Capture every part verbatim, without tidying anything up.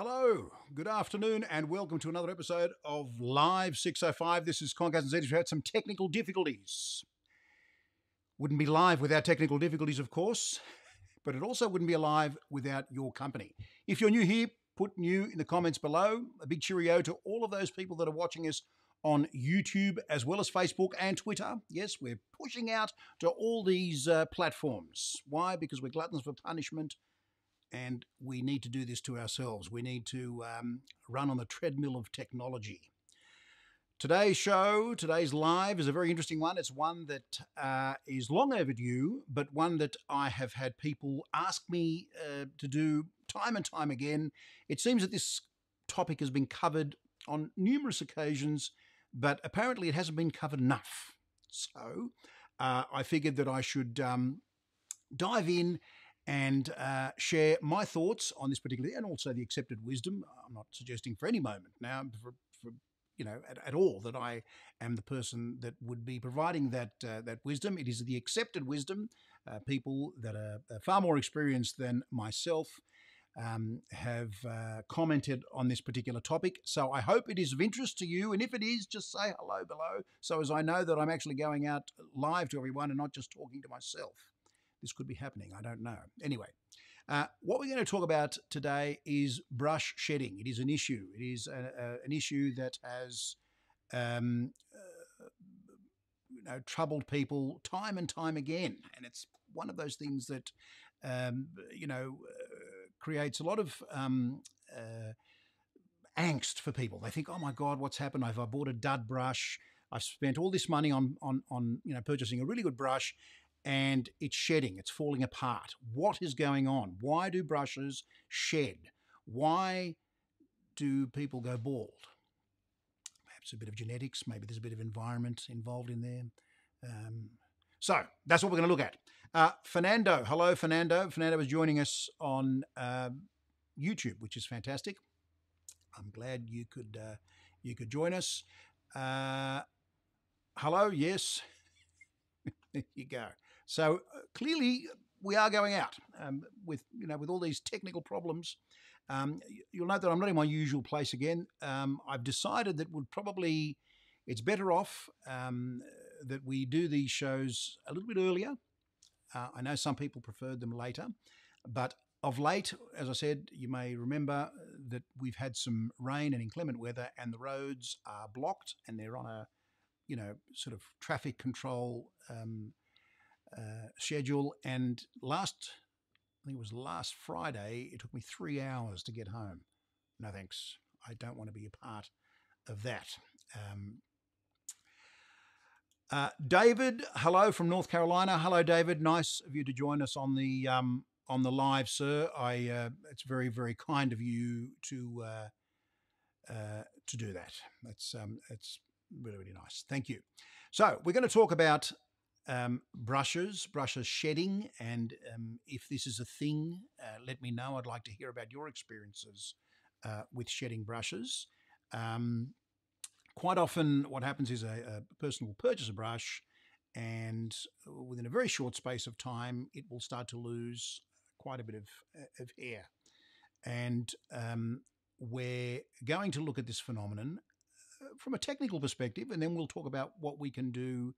Hello, good afternoon, and welcome to another episode of Live six oh five. This is Concast and Zeddy's. We had some technical difficulties. Wouldn't be live without technical difficulties, of course, but it also wouldn't be alive without your company. If you're new here, put new in the comments below. A big cheerio to all of those people that are watching us on YouTube, as well as Facebook and Twitter. Yes, we're pushing out to all these uh, platforms. Why? Because we're gluttons for punishment. And we need to do this to ourselves. We need to um, run on the treadmill of technology. Today's show, today's live, is a very interesting one. It's one that uh, is long overdue, but one that I have had people ask me uh, to do time and time again. It seems that this topic has been covered on numerous occasions, but apparently it hasn't been covered enough. So uh, I figured that I should um, dive in and uh, share my thoughts on this particular, and also the accepted wisdom. I'm not suggesting for any moment now, for, for, you know, at, at all, that I am the person that would be providing that uh, that wisdom. It is the accepted wisdom. Uh, people that are far more experienced than myself um, have uh, commented on this particular topic. So I hope it is of interest to you. And if it is, just say hello below, so as I know that I'm actually going out live to everyone and not just talking to myself. This could be happening. I don't know. Anyway, uh, what we're going to talk about today is brush shedding. It is an issue. It is a, a, an issue that has um, uh, you know, troubled people time and time again. And it's one of those things that, um, you know, uh, creates a lot of um, uh, angst for people. They think, oh, my God, what's happened? I've I bought a dud brush. I've spent all this money on, on, on you know, purchasing a really good brush, and it's shedding, it's falling apart. What is going on? Why do brushes shed? Why do people go bald? Perhaps a bit of genetics, maybe there's a bit of environment involved in there. Um, so that's what we're going to look at. Uh, Fernando, hello Fernando. Fernando is joining us on uh, YouTube, which is fantastic. I'm glad you could, uh, you could join us. Uh, hello, yes. There you go. So uh, clearly we are going out um, with, you know, with all these technical problems. Um, you'll note that I'm not in my usual place again. Um, I've decided that would probably, it's better off um, that we do these shows a little bit earlier. Uh, I know some people preferred them later, but of late, as I said, you may remember that we've had some rain and inclement weather, and the roads are blocked, and they're on a, you know, sort of traffic control um, Uh, schedule. And last, I think it was last Friday, it took me three hours to get home. No thanks. I don't want to be a part of that. Um, uh, David, hello from North Carolina. Hello, David. Nice of you to join us on the um, on the live, sir. I uh, it's very very kind of you to uh, uh, to do that. That's um, it's really really nice. Thank you. So we're going to talk about Um, brushes, brushes shedding, and um, if this is a thing, uh, let me know. I'd like to hear about your experiences uh, with shedding brushes. Um, quite often what happens is a, a person will purchase a brush, and within a very short space of time, it will start to lose quite a bit of, of hair. And um, we're going to look at this phenomenon from a technical perspective, and then we'll talk about what we can do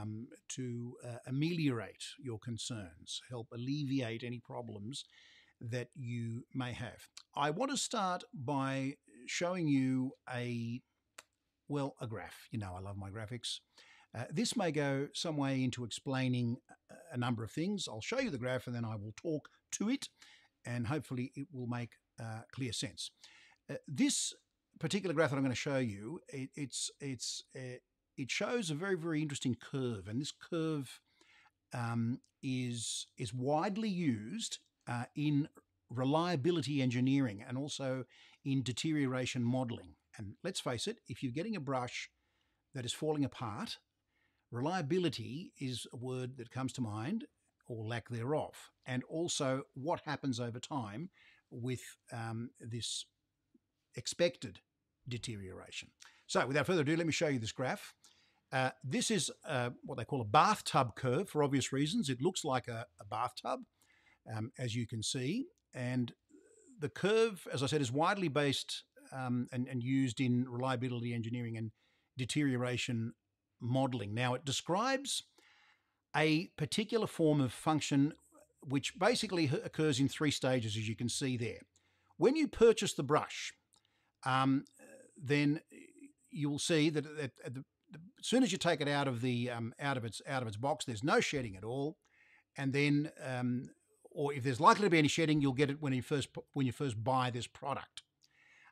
Um, to uh, ameliorate your concerns, help alleviate any problems that you may have. I want to start by showing you a, well, a graph. You know I love my graphics. Uh, this may go some way into explaining a number of things. I'll show you the graph and then I will talk to it, and hopefully it will make uh, clear sense. Uh, this particular graph that I'm going to show you, it, it's, it's, uh, It shows a very, very interesting curve, and this curve um, is, is widely used uh, in reliability engineering and also in deterioration modelling. And let's face it, if you're getting a brush that is falling apart, reliability is a word that comes to mind, or lack thereof, and also what happens over time with um, this expected deterioration. So without further ado, let me show you this graph. Uh, this is uh, what they call a bathtub curve, for obvious reasons. It looks like a, a bathtub, um, as you can see, and the curve, as I said, is widely based um, and, and used in reliability engineering and deterioration modeling. Now, it describes a particular form of function which basically occurs in three stages, as you can see there. When you purchase the brush, um, then you will see that at, at the, as soon as you take it out of the um, out of its out of its box, there's no shedding at all, and then um, or if there's likely to be any shedding, you'll get it when you first when you first buy this product.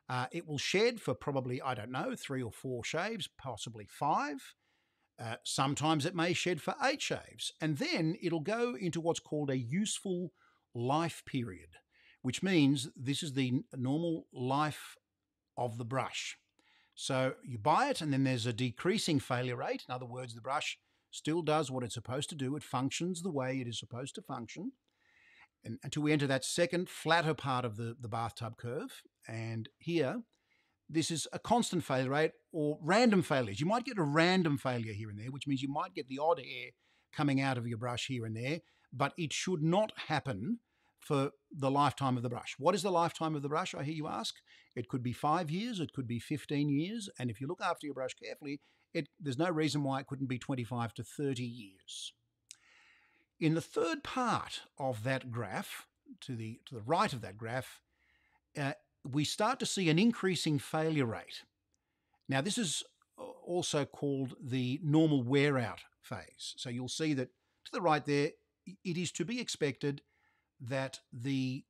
Uh, it will shed for probably, I don't know, three or four shaves, possibly five. Uh, sometimes it may shed for eight shaves, and then it'll go into what's called a useful life period, which means this is the normal life of the brush. So you buy it, and then there's a decreasing failure rate. In other words, the brush still does what it's supposed to do. It functions the way it is supposed to function, and until we enter that second, flatter part of the, the bathtub curve. And here, this is a constant failure rate or random failures. You might get a random failure here and there, which means you might get the odd air coming out of your brush here and there, but it should not happen for the lifetime of the brush. What is the lifetime of the brush, I hear you ask? It could be five years, it could be fifteen years, and if you look after your brush carefully, it, there's no reason why it couldn't be twenty-five to thirty years. In the third part of that graph, to the, to the right of that graph, uh, we start to see an increasing failure rate. Now, this is also called the normal wear out phase. So you'll see that to the right there, it is to be expected that the,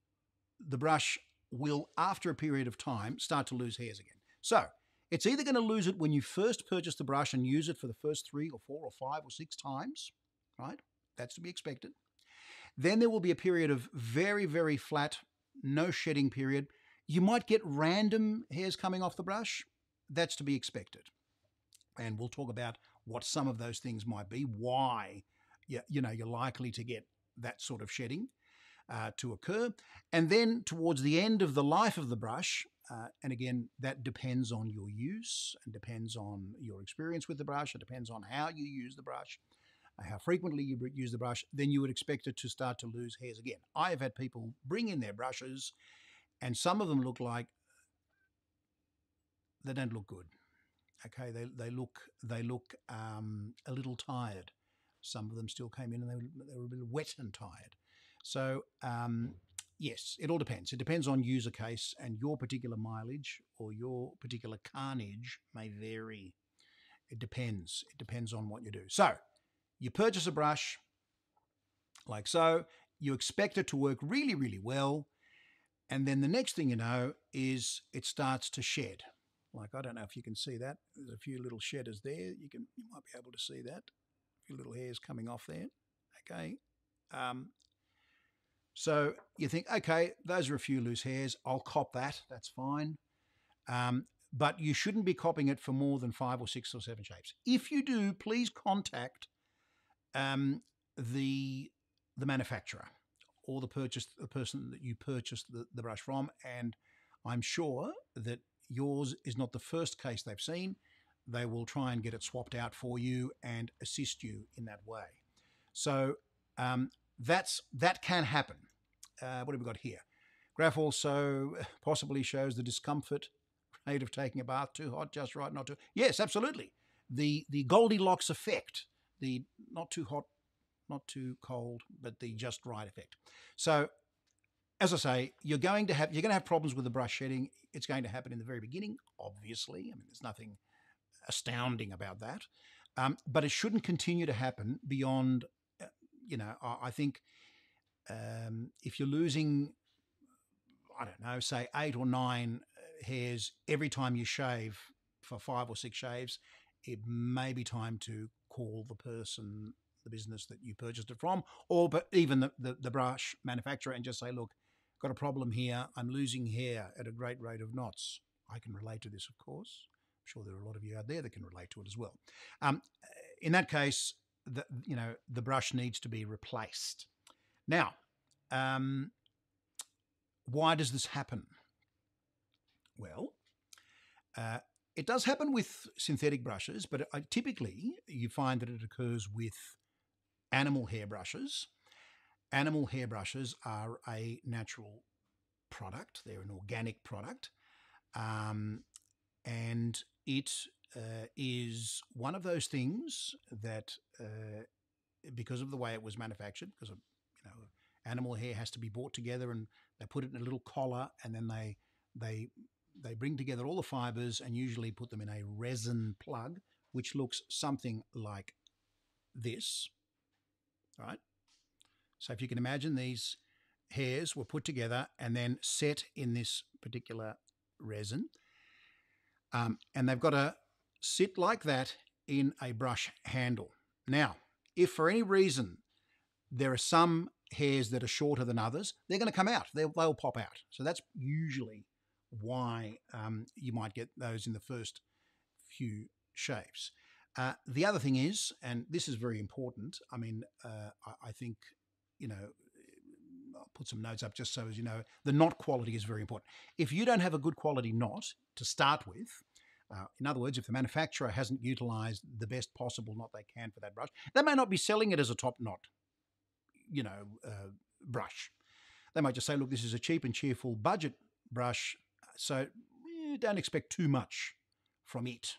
the brush will, after a period of time, start to lose hairs again. So it's either going to lose it when you first purchase the brush and use it for the first three or four or five or six times, right? That's to be expected. Then there will be a period of very, very flat, no shedding period. You might get random hairs coming off the brush. That's to be expected. And we'll talk about what some of those things might be, why you, you know, you're likely to get that sort of shedding uh, to occur. And then towards the end of the life of the brush, uh, and again, that depends on your use and depends on your experience with the brush. It depends on how you use the brush, how frequently you use the brush. Then you would expect it to start to lose hairs again. I have had people bring in their brushes, and some of them look like they don't look good. Okay, they they look they look um, a little tired. Some of them still came in and they were, they were a bit wet and tired. So um, yes, it all depends. It depends on user case, and your particular mileage or your particular carnage may vary. It depends. It depends on what you do. So you purchase a brush like so. You expect it to work really, really well. And then the next thing you know is it starts to shed. Like, I don't know if you can see that. There's a few little shedders there. You can, you might be able to see that. A few little hairs coming off there. Okay. Um, so you think, okay, those are a few loose hairs. I'll cop that. That's fine. Um, but you shouldn't be copping it for more than five or six or seven shapes. If you do, please contact um, the the manufacturer, or the purchase the person that you purchased the, the brush from, and I'm sure that yours is not the first case they've seen. They will try and get it swapped out for you and assist you in that way. So um, that's that can happen. Uh, what have we got here? Graph also possibly shows the discomfort rate of taking a bath, too hot, just right, not too. Yes, absolutely. The the Goldilocks effect, the not too hot, not too cold, but the just right effect. So, as I say, you're going to have you're going to have problems with the brush shedding. It's going to happen in the very beginning, obviously. I mean, there's nothing astounding about that, um, but it shouldn't continue to happen beyond. Uh, you know, I, I think um, if you're losing, I don't know, say eight or nine hairs every time you shave for five or six shaves, it may be time to call the person, the business that you purchased it from, or but even the, the, the brush manufacturer, and just say, look, got a problem here. I'm losing hair at a great rate of knots. I can relate to this, of course. I'm sure there are a lot of you out there that can relate to it as well. Um, in that case, the, you know, the brush needs to be replaced. Now, um, why does this happen? Well, uh, it does happen with synthetic brushes, but I, typically you find that it occurs with animal hairbrushes. Animal hairbrushes are a natural product. They're an organic product. Um, and it uh, is one of those things that, uh, because of the way it was manufactured, because of, you know, animal hair has to be brought together, and they put it in a little collar, and then they they they bring together all the fibers and usually put them in a resin plug, which looks something like this. All right. So if you can imagine, these hairs were put together and then set in this particular resin, um, and they've got to sit like that in a brush handle. Now, if for any reason there are some hairs that are shorter than others, they're going to come out. They'll, they'll pop out. So that's usually why um, you might get those in the first few shaves. Uh, the other thing is, and this is very important, I mean, uh, I, I think, you know, I'll put some notes up just so as you know, the knot quality is very important. If you don't have a good quality knot to start with, uh, in other words, if the manufacturer hasn't utilised the best possible knot they can for that brush, they may not be selling it as a top knot, you know, uh, brush. They might just say, look, this is a cheap and cheerful budget brush, so eh, don't expect too much from it.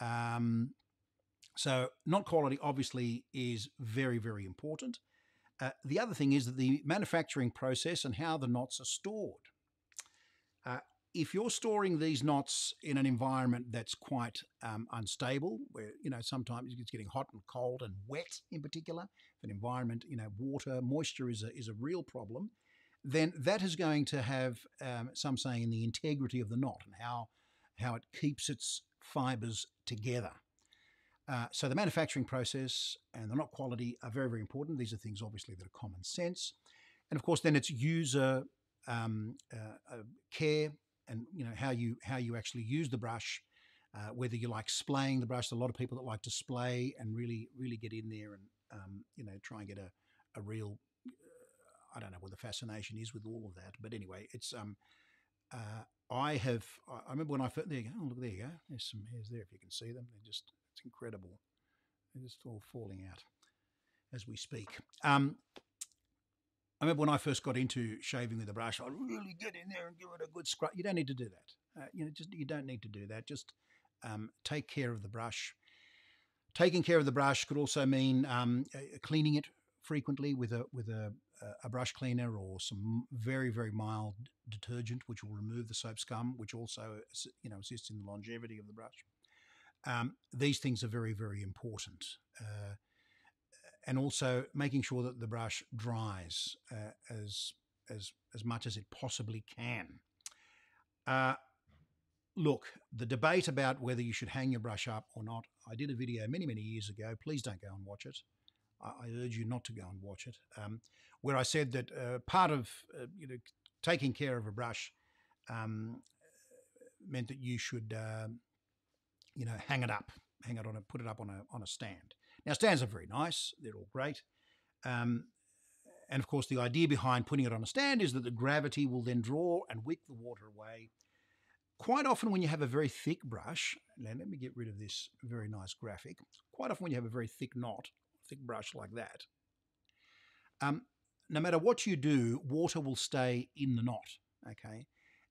Um, so knot quality obviously is very, very important. Uh, the other thing is that the manufacturing process and how the knots are stored. Uh, if you're storing these knots in an environment that's quite um, unstable, where, you know, sometimes it's getting hot and cold and wet in particular, if an environment, you know, water, moisture is a, is a real problem, then that is going to have um, some saying in the integrity of the knot and how, how it keeps its fibres together. Uh, so the manufacturing process and the knot quality are very, very important. These are things, obviously, that are common sense. And, of course, then it's user um, uh, uh, care, and you know how you how you actually use the brush, uh, whether you like splaying the brush. There are a lot of people that like to splay and really really get in there and um, you know try and get a a real uh, I don't know what the fascination is with all of that, but anyway, it's um uh, I have I remember when I first there you go oh, look there you go there's some hairs there if you can see them, they're just it's incredible, they're just all falling out as we speak. Um, I remember when I first got into shaving with a brush, I'd really get in there and give it a good scrub. You don't need to do that. Uh, you know, just you don't need to do that. Just um, take care of the brush. Taking care of the brush could also mean um, cleaning it frequently with a with a, a brush cleaner or some very very mild detergent, which will remove the soap scum, which also you know assists in the longevity of the brush. Um, these things are very very important. Uh, And also making sure that the brush dries uh, as as as much as it possibly can. Uh, look, the debate about whether you should hang your brush up or not, I did a video many, many years ago. Please don't go and watch it. I, I urge you not to go and watch it. Um, where I said that uh, part of uh, you know taking care of a brush um, meant that you should uh, you know hang it up, hang it on a, put it up on a on a stand. Now, stands are very nice. They're all great. Um, and, of course, the idea behind putting it on a stand is that the gravity will then draw and wick the water away. Quite often when you have a very thick brush, now let me get rid of this very nice graphic. Quite often when you have a very thick knot, thick brush like that, um, no matter what you do, water will stay in the knot, okay?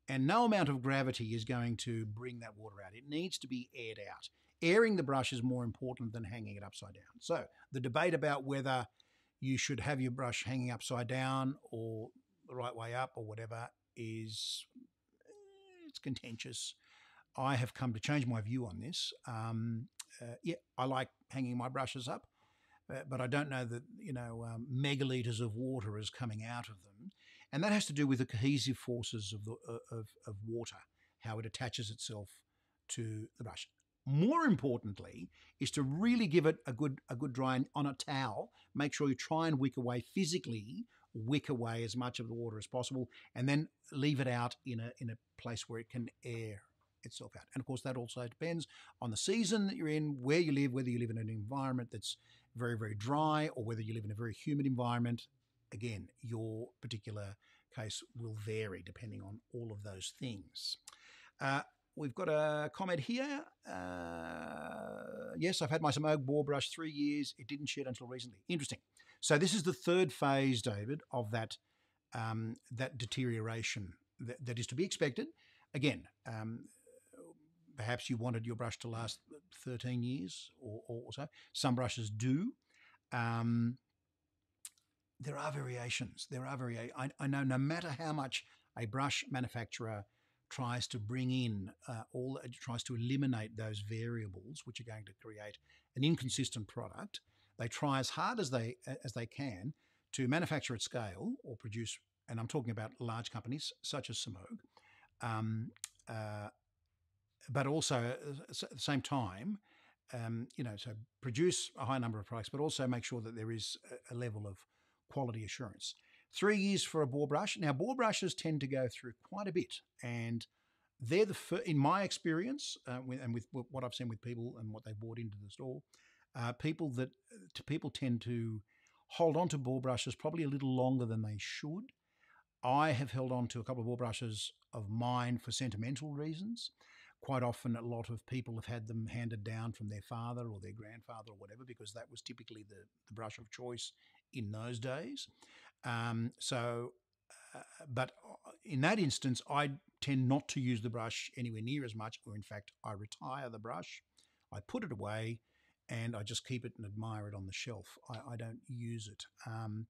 And no amount of gravity is going to bring that water out. It needs to be aired out. Airing the brush is more important than hanging it upside down. So the debate about whether you should have your brush hanging upside down or the right way up or whatever is it's contentious. I have come to change my view on this. Um, uh, yeah, I like hanging my brushes up, uh, but I don't know that you know um, megalitres of water is coming out of them, and that has to do with the cohesive forces of the of, of water, how it attaches itself to the brush. More importantly is to really give it a good a good dry on a towel. Make sure you try and wick away physically, wick away as much of the water as possible, and then leave it out in a in a place where it can air itself out. And of course, that also depends on the season that you're in, where you live, whether you live in an environment that's very very dry or whether you live in a very humid environment. Again, your particular case will vary depending on all of those things. Uh, We've got a comment here. Uh, yes, I've had my Semogue bore brush three years. It didn't shed until recently. Interesting. So this is the third phase, David, of that um, that deterioration that, that is to be expected. Again, um, perhaps you wanted your brush to last thirteen years or, or so. Some brushes do. Um, there are variations. There are variations. I, I know no matter how much a brush manufacturer tries to bring in uh, all, it tries to eliminate those variables which are going to create an inconsistent product. They try as hard as they as they can to manufacture at scale or produce, and I'm talking about large companies such as Semogue, um, uh, but also at the same time, um, you know, so produce a high number of products, but also make sure that there is a level of quality assurance. Three years for a boar brush. Now, boar brushes tend to go through quite a bit, and they're the fir- in my experience, uh, with, and with what I've seen with people and what they bought into the store, uh, people that to people tend to hold on to boar brushes probably a little longer than they should. I have held on to a couple of boar brushes of mine for sentimental reasons. Quite often, a lot of people have had them handed down from their father or their grandfather or whatever, because that was typically the, the brush of choice in those days. Um, so, uh, but in that instance, I tend not to use the brush anywhere near as much, or in fact, I retire the brush, I put it away, and I just keep it and admire it on the shelf. I, I don't use it. Um,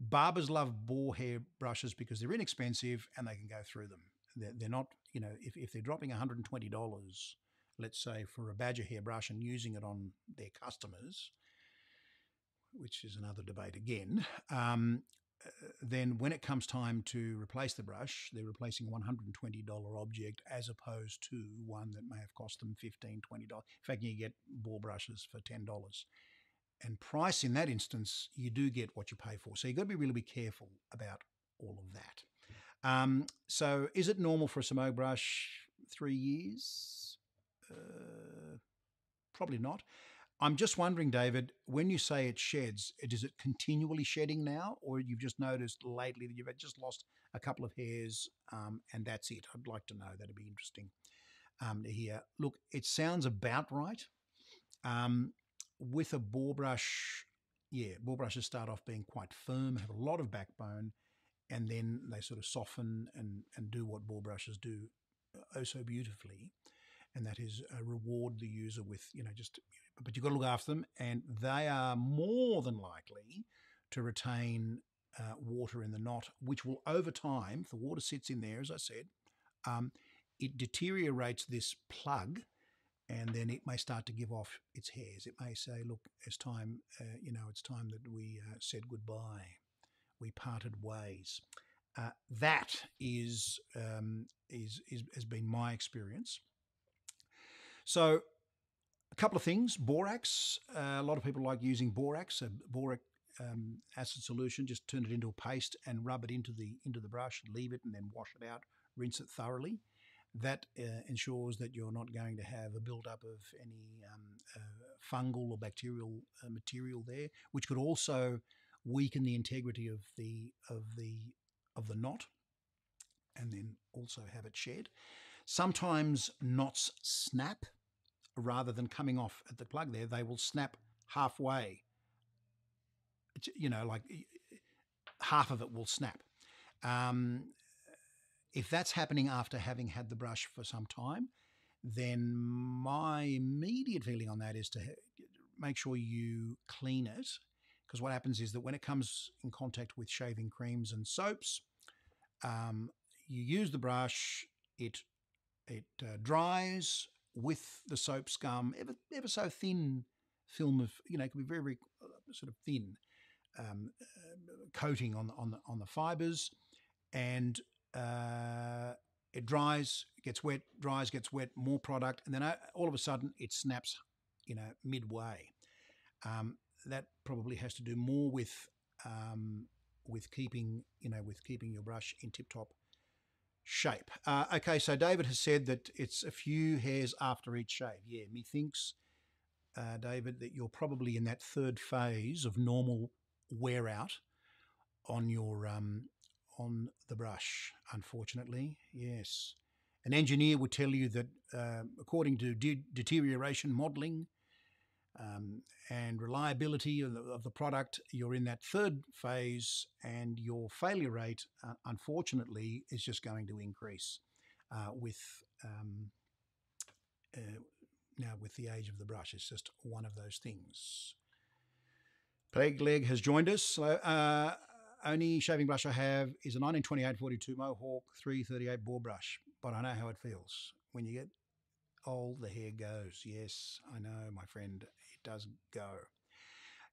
Barbers love boar hair brushes because they're inexpensive and they can go through them. They're, they're not, you know, if, if they're dropping one hundred twenty dollars, let's say, for a badger hair brush and using it on their customers, which is another debate again, um, then when it comes time to replace the brush, they're replacing a one hundred twenty dollars object as opposed to one that may have cost them fifteen dollars, twenty dollars. In fact, you get boar brushes for ten dollars. And price in that instance, you do get what you pay for. So you've got to be really be careful about all of that. Um, so is it normal for a Semogue brush three years? Uh, probably not. I'm just wondering, David, when you say it sheds, is it continually shedding now, or you've just noticed lately that you've just lost a couple of hairs um, and that's it? I'd like to know. That'd be interesting um, to hear. Look, it sounds about right. Um, With a boar brush, yeah, boar brushes start off being quite firm, have a lot of backbone, and then they sort of soften and, and do what boar brushes do oh so beautifully, and that is uh, reward the user with, you know, just, but you've got to look after them, and they are more than likely to retain uh, water in the knot, which will over time, if the water sits in there, as I said, um, it deteriorates this plug, and then it may start to give off its hairs. It may say, "Look, it's time. Uh, you know, it's time that we uh, said goodbye. We parted ways." Uh, that is, um, is is has been my experience. So, a couple of things: borax. Uh, a lot of people like using borax, a boric um, acid solution. Just turn it into a paste and rub it into the into the brush. Leave it and then wash it out. Rinse it thoroughly. That uh, ensures that you're not going to have a buildup of any um, uh, fungal or bacterial uh, material there, which could also weaken the integrity of the of the of the knot, and then also have it shed. Sometimes knots snap rather than coming off at the plug. There, they will snap halfway. You know, like half of it will snap. Um, If that's happening after having had the brush for some time, then my immediate feeling on that is to make sure you clean it, because what happens is that when it comes in contact with shaving creams and soaps, um, you use the brush, it it uh, dries with the soap scum, ever, ever so thin film of, you know, it can be very, very sort of thin um, uh, coating on the, on the, on the fibres, and Uh, it dries, gets wet, dries, gets wet, more product, and then all of a sudden it snaps, you know, midway. Um, that probably has to do more with um, with keeping, you know, with keeping your brush in tip-top shape. Uh, okay, so David has said that it's a few hairs after each shave. Yeah, methinks, uh, David, that you're probably in that third phase of normal wear out on your um, on the brush, unfortunately, yes. An engineer would tell you that uh, according to de deterioration modelling, um, and reliability of the, of the product, you're in that third phase, and your failure rate, uh, unfortunately, is just going to increase uh, with um, uh, now with the age of the brush. It's just one of those things. Plague Leg has joined us. So, uh, only shaving brush I have is a nineteen twenty-eight forty-two Mohawk three thirty-eight bore brush, but I know how it feels. When you get old, the hair goes. Yes, I know, my friend, it does go.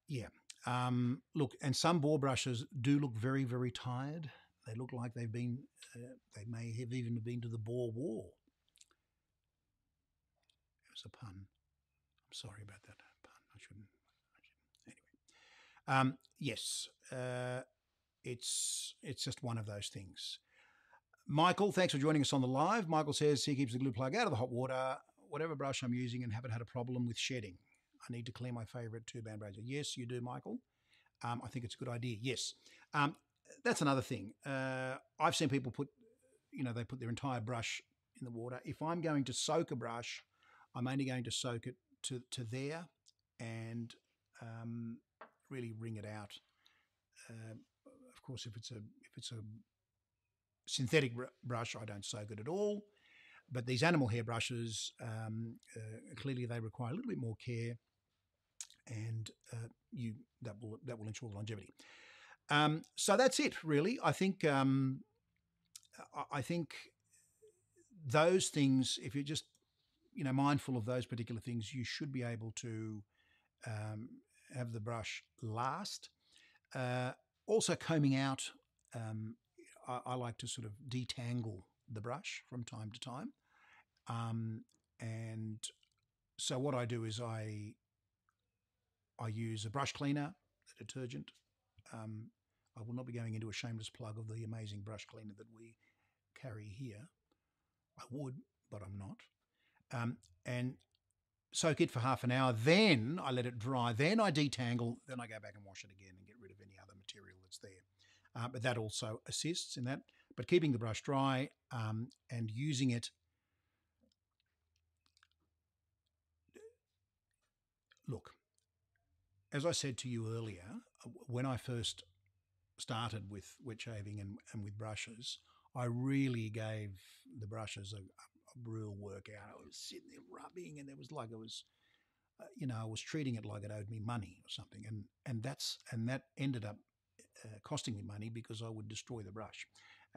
Yeah. Um, look, and some bore brushes do look very, very tired. They look like they've been, uh, they may have even been to the Boer War. It was a pun. I'm sorry about that pun. I shouldn't. I shouldn't. Anyway. Um, yes. Uh, It's it's just one of those things. Michael, thanks for joining us on the live. Michael says he keeps the glue plug out of the hot water, whatever brush I'm using, and haven't had a problem with shedding. I need to clean my favourite two-band razor. Yes, you do, Michael. Um, I think it's a good idea. Yes. Um, that's another thing. Uh, I've seen people put, you know, they put their entire brush in the water. If I'm going to soak a brush, I'm only going to soak it to, to there and um, really wring it out. Uh, Of course, if it's a if it's a synthetic brush, I don't soak it at all. But these animal hair brushes, um, uh, clearly they require a little bit more care, and uh, you that will that will ensure longevity. Um, so that's it, really. I think um, I, I think those things, if you're just you know mindful of those particular things, you should be able to um, have the brush last. Uh, Also combing out, um, I, I like to sort of detangle the brush from time to time. Um, and so what I do is I I use a brush cleaner, a detergent. Um, I will not be going into a shameless plug of the amazing brush cleaner that we carry here. I would, but I'm not. Um, and soak it for half an hour, then I let it dry, then I detangle, then I go back and wash it again and get rid of any other material that's there. Uh, but that also assists in that. But keeping the brush dry um, and using it, look, as I said to you earlier, when I first started with wet shaving and, and with brushes, I really gave the brushes a, a real workout. I was sitting there rubbing, and it was like I was, uh, you know, I was treating it like it owed me money or something, and and that's and that ended up uh, costing me money because I would destroy the brush.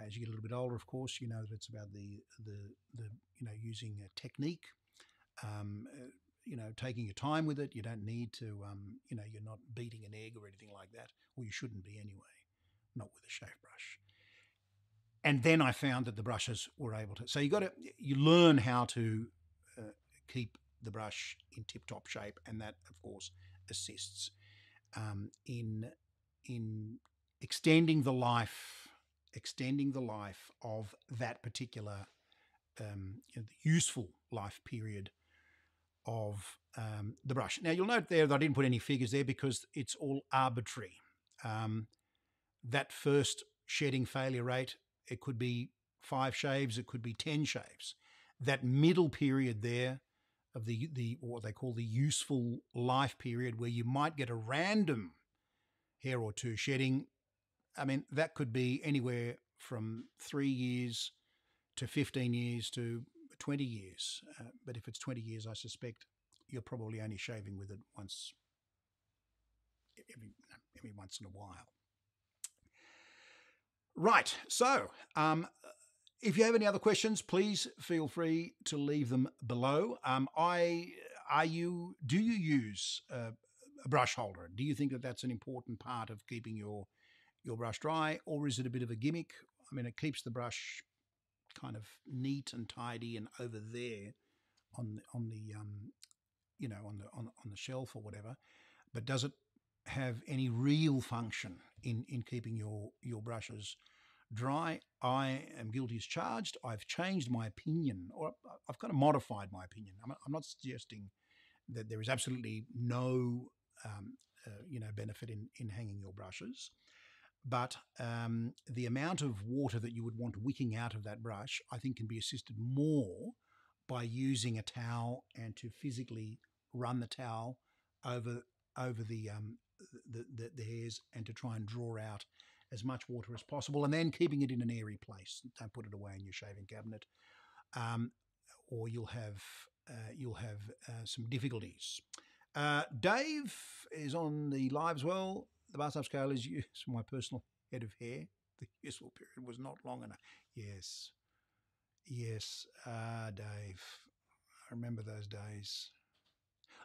As you get a little bit older, of course, you know that it's about the the the you know using a technique, um, uh, you know, taking your time with it. You don't need to, um, you know, you're not beating an egg or anything like that, or you shouldn't be anyway, not with a shave brush. And then I found that the brushes were able to. So you got to you learn how to uh, keep the brush in tip-top shape, and that, of course, assists um, in in extending the life, extending the life of that particular um, you know, the useful life period of um, the brush. Now you'll note there that I didn't put any figures there because it's all arbitrary. Um, that first shedding failure rate. It could be five shaves. It could be ten shaves. That middle period there of the, the what they call the useful life period where you might get a random hair or two shedding, I mean, that could be anywhere from three years to fifteen years to twenty years. Uh, but if it's twenty years, I suspect you're probably only shaving with it once every, every once in a while. Right, so um, if you have any other questions, please feel free to leave them below. Um, I, are you, do you use a, a brush holder? Do you think that that's an important part of keeping your your brush dry, or is it a bit of a gimmick? I mean, it keeps the brush kind of neat and tidy and over there on the, on the um, you know on the on, on the shelf or whatever, but does it have any real function in in keeping your your brushes dry? I am guilty as charged. I've changed my opinion, or I've kind of modified my opinion. I'm, I'm not suggesting that there is absolutely no um, uh, you know benefit in in hanging your brushes, but um, the amount of water that you would want wicking out of that brush, I think, can be assisted more by using a towel and to physically run the towel over over the um the, the the hairs and to try and draw out as much water as possible, and then keeping it in an airy place. Don't put it away in your shaving cabinet, um, or you'll have uh, you'll have uh, some difficulties. Uh, Dave is on the live as well. The bathtub scale is used for my personal head of hair. The useful period was not long enough. Yes. Yes. Ah, Dave. I remember those days.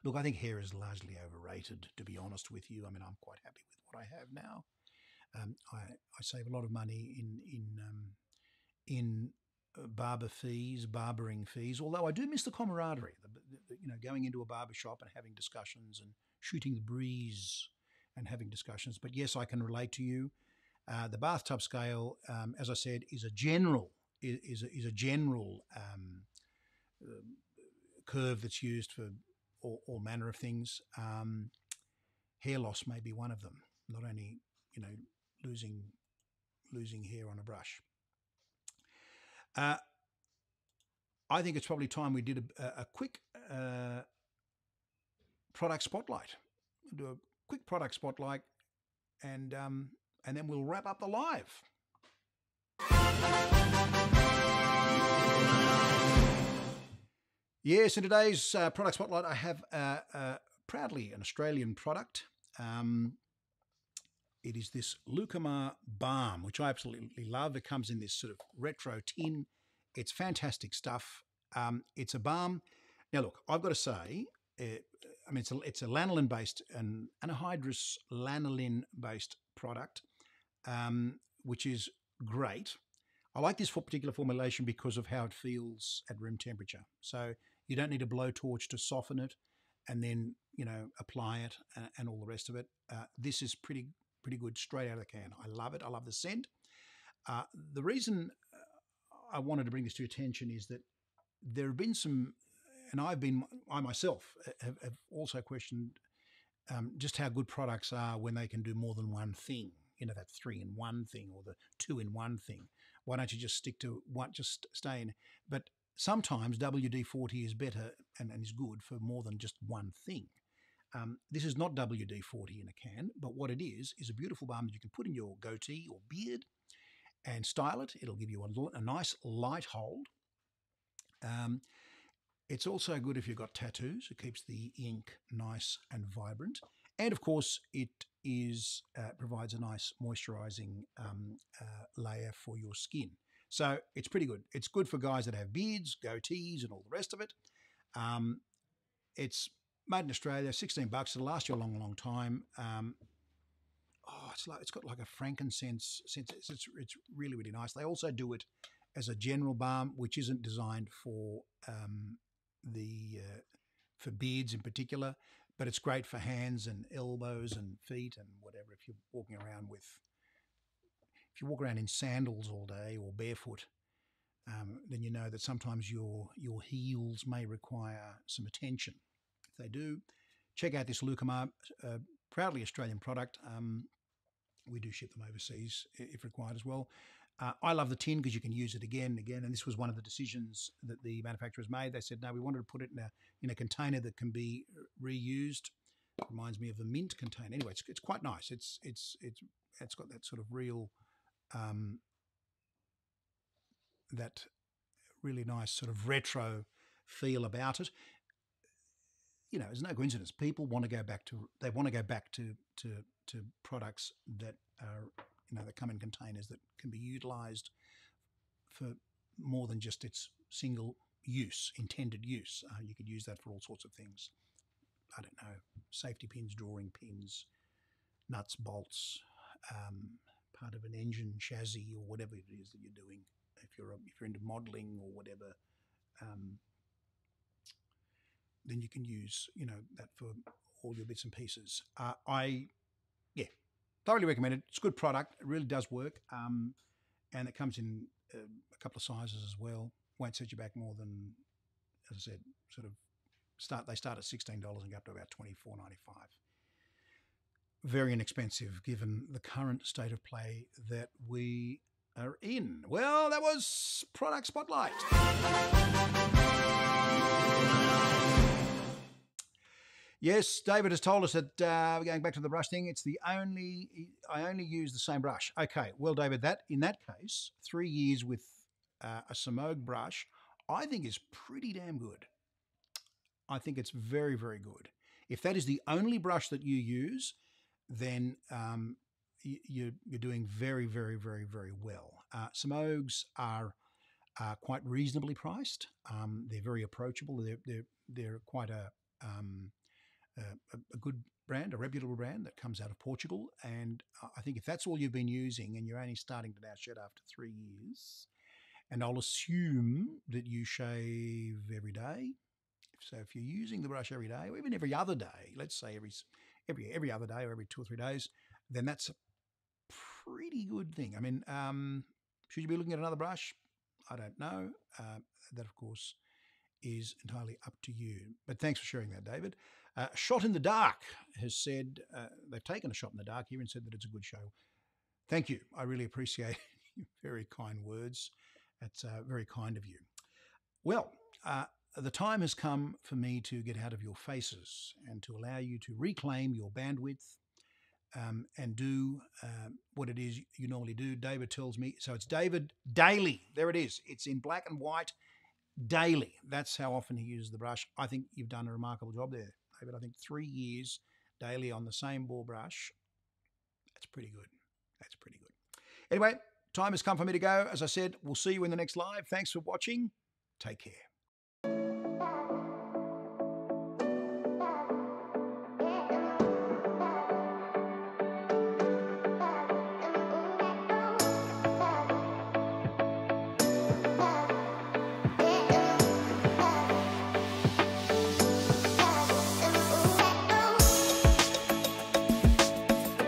Look, I think hair is largely overrated, to be honest with you. I mean, I'm quite happy with what I have now. Um, I, I save a lot of money in in um, in barber fees, barbering fees, although I do miss the camaraderie, the, the, you know, going into a barber shop and having discussions and shooting the breeze and having discussions. But, yes, I can relate to you. Uh, the bathtub scale, um, as I said, is a general is, is a, is a general um, uh, curve that's used for all, all manner of things. Um, hair loss may be one of them. Not only, you know, losing losing hair on a brush. Uh, I think it's probably time we did a, a quick uh, product spotlight. We'll do a quick product spotlight, and um, and then we'll wrap up the live. Yes, in today's uh, product spotlight, I have uh, uh, proudly an Australian product. Um, it is this Lucamar Balm, which I absolutely love. It comes in this sort of retro tin. It's fantastic stuff. Um, it's a balm. Now, look, I've got to say, it, I mean, it's a, it's a lanolin-based, an anhydrous lanolin-based product, um, which is great. I like this for particular formulation because of how it feels at room temperature. So you don't need a blowtorch to soften it and then, you know, apply it and, and all the rest of it. Uh, this is pretty pretty good straight out of the can. I love it. I love the scent. Uh, the reason I wanted to bring this to your attention is that there have been some, and I've been, I myself have, have also questioned um, just how good products are when they can do more than one thing. You know, that three in one thing or the two in one thing. Why don't you just stick to what, just stay in? But sometimes W D forty is better and, and is good for more than just one thing. Um, this is not W D forty in a can, but what it is is a beautiful balm that you can put in your goatee or beard and style it. It'll give you a, a nice light hold. Um, it's also good if you've got tattoos. It keeps the ink nice and vibrant. And, of course, it is uh, provides a nice moisturising um, uh, layer for your skin. So it's pretty good. It's good for guys that have beards, goatees and all the rest of it. Um, it's made in Australia, sixteen bucks. It'll last you a long, long time. Um, oh, it's like, it's got like a frankincense sense. It's, it's, it's really, really nice. They also do it as a general balm, which isn't designed for um, the uh, for beards in particular. But it's great for hands and elbows and feet and whatever. If you're walking around with, if you walk around in sandals all day or barefoot, um, then you know that sometimes your your heels may require some attention. If they do, check out this Lucamar, uh, proudly Australian product. Um, we do ship them overseas if required as well. Uh, I love the tin because you can use it again and again. And this was one of the decisions that the manufacturers made. They said, no, we wanted to put it in a, in a container that can be reused. It reminds me of the mint container. Anyway, it's, it's quite nice. It's it's it's it's got that sort of real, um, that really nice sort of retro feel about it. You know, it's no coincidence. People want to go back to they want to go back to to to products that are, you know, that come in containers that can be utilised for more than just its single use, intended use. Uh, you could use that for all sorts of things. I don't know, safety pins, drawing pins, nuts, bolts, um, part of an engine chassis or whatever it is that you're doing. If you're, if you're into modelling or whatever, um, then you can use, you know, that for all your bits and pieces. Uh, I, yeah. Thoroughly recommend it. It's a good product. It really does work. Um, and it comes in uh, a couple of sizes as well. Won't set you back more than, as I said, sort of start. They start at sixteen dollars and go up to about twenty-four ninety-five. Very inexpensive given the current state of play that we are in. Well, that was Product Spotlight. Yes, David has told us that, uh, going back to the brush thing, it's the only, I only use the same brush. Okay, well, David, that in that case, three years with uh, a Semogue brush, I think is pretty damn good. I think it's very, very good. If that is the only brush that you use, then um, you, you're doing very, very, very, very well. Uh, Semogues are uh, quite reasonably priced. Um, they're very approachable. They're, they're, they're quite a... Um, Uh, a, a good brand, a reputable brand that comes out of Portugal. And I think if that's all you've been using and you're only starting to now shed after three years, and I'll assume that you shave every day. So if you're using the brush every day, or even every other day, let's say every every every other day or every two or three days, then that's a pretty good thing. I mean, um, should you be looking at another brush? I don't know. Uh, that, of course, is entirely up to you. But thanks for sharing that, David. Uh, Shot in the Dark has said, uh, they've taken a shot in the dark here and said that it's a good show. Thank you. I really appreciate your very kind words. That's uh, very kind of you. Well, uh, the time has come for me to get out of your faces and to allow you to reclaim your bandwidth um, and do um, what it is you normally do. David tells me, so it's David Daily. There it is. It's in black and white. Daily. That's how often he uses the brush. I think you've done a remarkable job there, David. I think three years daily on the same ball brush, that's pretty good. That's pretty good. Anyway, time has come for me to go. As I said, we'll see you in the next live. Thanks for watching. Take care.